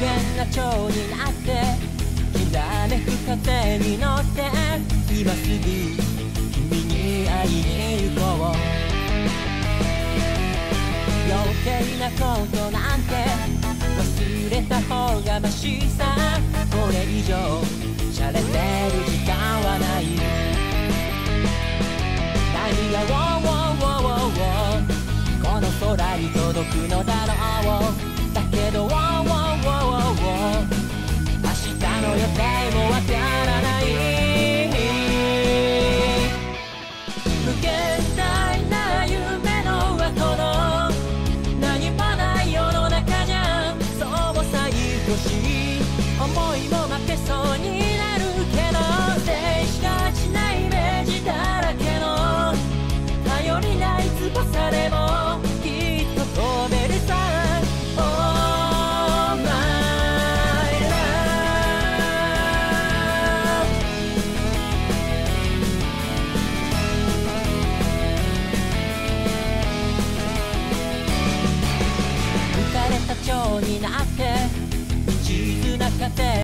限な蝶になってきらめく風に乗って今すぐ君に会いに行こう。余計なことなんて忘れた方がマシさ。これ以上しゃれてる時間はない。何がこの空に届くのだろう。だけど明日の予定もわからない。無限大な夢の後の何もない世の中じゃそうさ愛しい思いも負けそうになるけど、静止がちなイメージだらけの頼りない翼でもきっと飛べるさ。「一途な風